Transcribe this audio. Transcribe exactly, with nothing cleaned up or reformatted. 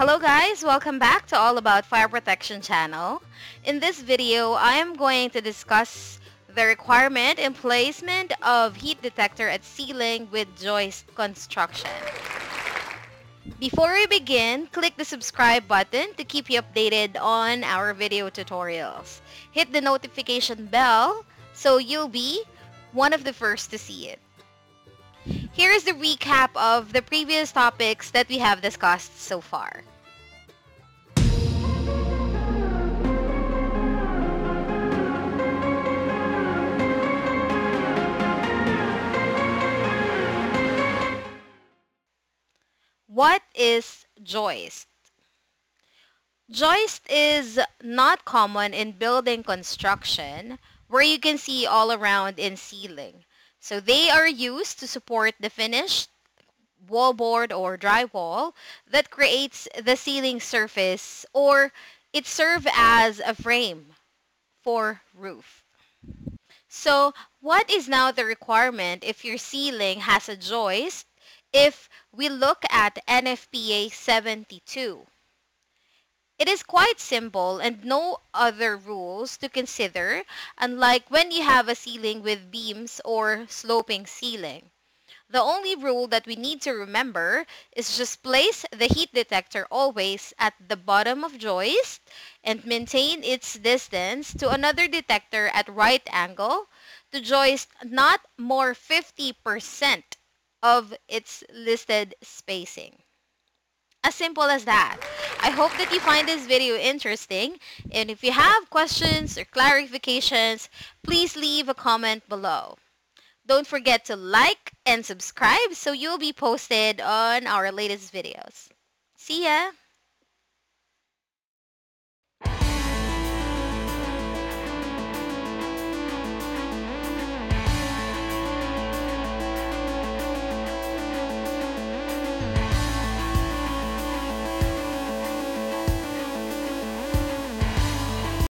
Hello guys, welcome back to All About Fire Protection Channel. In this video, I am going to discuss the requirement and placement of heat detector at ceiling with joist construction. Before we begin, click the subscribe button to keep you updated on our video tutorials. Hit the notification bell so you'll be one of the first to see it. Here is the recap of the previous topics that we have discussed so far. What is joist? Joist is not common in building construction, where you can see all around in ceiling. So they are used to support the finished wallboard or drywall that creates the ceiling surface, or it serves as a frame for roof. So what is now the requirement if your ceiling has a joist? If we look at N F P A seventy-two, it is quite simple and no other rules to consider, unlike when you have a ceiling with beams or sloping ceiling. The only rule that we need to remember is just place the heat detector always at the bottom of joist and maintain its distance to another detector at right angle to joist, not more fifty percent of its listed spacing. As simple as that. I hope that you find this video interesting, and if you have questions or clarifications, please leave a comment below. Don't forget to like and subscribe so you'll be posted on our latest videos. See ya!